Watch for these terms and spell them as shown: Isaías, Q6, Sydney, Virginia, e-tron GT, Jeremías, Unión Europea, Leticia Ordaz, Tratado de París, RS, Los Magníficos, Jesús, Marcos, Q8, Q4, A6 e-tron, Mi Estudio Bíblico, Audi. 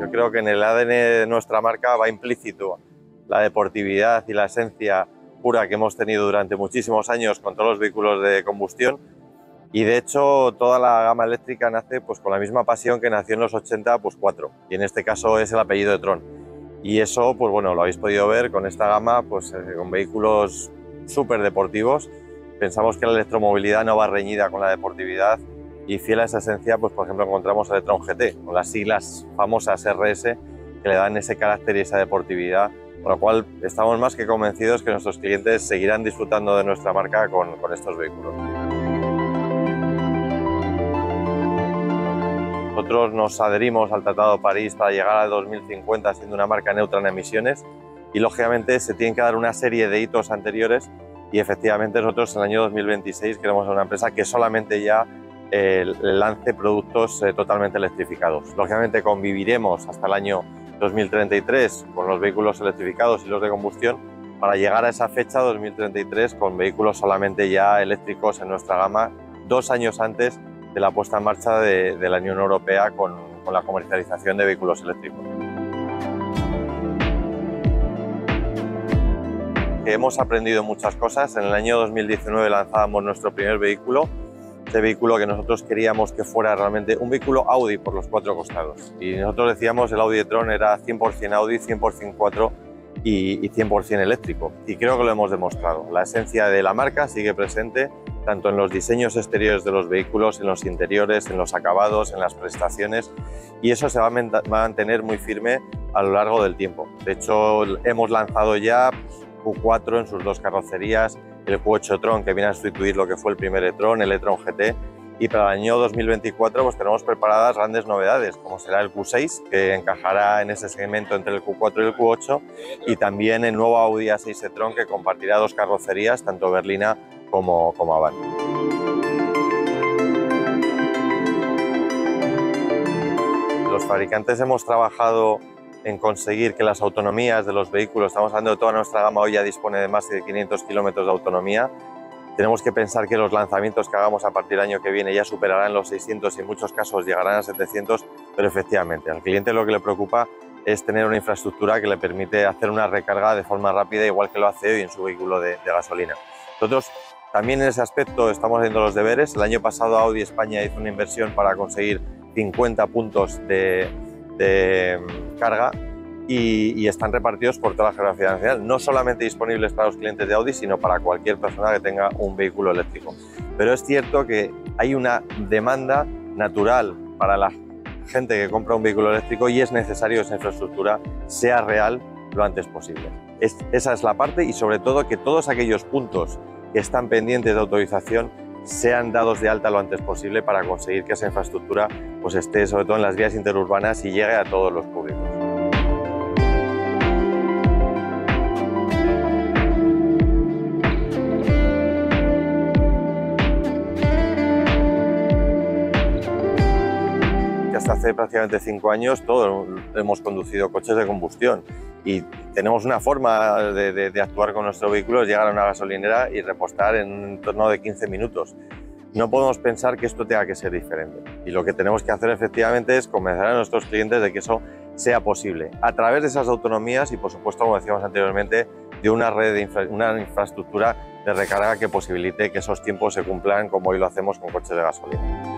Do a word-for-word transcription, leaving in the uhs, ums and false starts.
Yo creo que en el A D N de nuestra marca va implícito la deportividad y la esencia pura que hemos tenido durante muchísimos años con todos los vehículos de combustión, y de hecho toda la gama eléctrica nace pues con la misma pasión que nació en los ochenta, pues cuatro, y en este caso es el apellido de Tron. Y eso, pues bueno, lo habéis podido ver con esta gama, pues eh, con vehículos súper deportivos. Pensamos que la electromovilidad no va reñida con la deportividad, y fiel a esa esencia, pues por ejemplo encontramos el e-tron G T, con las siglas famosas R S que le dan ese carácter y esa deportividad, por lo cual estamos más que convencidos que nuestros clientes seguirán disfrutando de nuestra marca con, con estos vehículos. Nosotros nos adherimos al Tratado de París para llegar a dos mil cincuenta siendo una marca neutra en emisiones, y lógicamente se tienen que dar una serie de hitos anteriores, y efectivamente nosotros en el año dos mil veintiséis queremos una empresa que solamente ya Eh, lance productos eh, totalmente electrificados. Lógicamente conviviremos hasta el año dos mil treinta y tres con los vehículos electrificados y los de combustión, para llegar a esa fecha dos mil treinta y tres con vehículos solamente ya eléctricos en nuestra gama, dos años antes de la puesta en marcha de, de la Unión Europea con, con la comercialización de vehículos eléctricos. Que hemos aprendido muchas cosas. En el año dos mil diecinueve lanzábamos nuestro primer vehículo. Este vehículo que nosotros queríamos que fuera realmente un vehículo Audi por los cuatro costados. Y nosotros decíamos el Audi e-tron era cien por cien Audi, cien por cien cuatro y cien por cien eléctrico. Y creo que lo hemos demostrado. La esencia de la marca sigue presente tanto en los diseños exteriores de los vehículos, en los interiores, en los acabados, en las prestaciones, y eso se va a mantener muy firme a lo largo del tiempo. De hecho, hemos lanzado ya Q cuatro en sus dos carrocerías, el Q ocho e-tron, que viene a sustituir lo que fue el primer e-tron, el e-tron G T, y para el año dos mil veinticuatro pues tenemos preparadas grandes novedades, como será el Q seis, que encajará en ese segmento entre el Q cuatro y el Q ocho, y también el nuevo Audi A seis e-tron, que compartirá dos carrocerías, tanto berlina como, como Avant. Los fabricantes hemos trabajado en conseguir que las autonomías de los vehículos, estamos hablando de toda nuestra gama, hoy ya dispone de más de quinientos kilómetros de autonomía. Tenemos que pensar que los lanzamientos que hagamos a partir del año que viene ya superarán los seiscientos y en muchos casos llegarán a setecientos, pero efectivamente al cliente lo que le preocupa es tener una infraestructura que le permite hacer una recarga de forma rápida, igual que lo hace hoy en su vehículo de, de gasolina. Nosotros también en ese aspecto estamos haciendo los deberes. El año pasado Audi España hizo una inversión para conseguir cincuenta puntos de... de carga y, y están repartidos por toda la geografía nacional, no solamente disponibles para los clientes de Audi, sino para cualquier persona que tenga un vehículo eléctrico. Pero es cierto que hay una demanda natural para la gente que compra un vehículo eléctrico y es necesario que esa infraestructura sea real lo antes posible. Es, esa es la parte, y sobre todo que todos aquellos puntos que están pendientes de autorización sean dados de alta lo antes posible para conseguir que esa infraestructura pues esté sobre todo en las vías interurbanas y llegue a todos los públicos. Hasta hace prácticamente cinco años todos hemos conducido coches de combustión, y tenemos una forma de, de, de actuar con nuestro vehículo, es llegar a una gasolinera y repostar en torno de quince minutos. No podemos pensar que esto tenga que ser diferente, y lo que tenemos que hacer efectivamente es convencer a nuestros clientes de que eso sea posible a través de esas autonomías y, por supuesto, como decíamos anteriormente, de una red, de infra, una infraestructura de recarga que posibilite que esos tiempos se cumplan como hoy lo hacemos con coches de gasolina.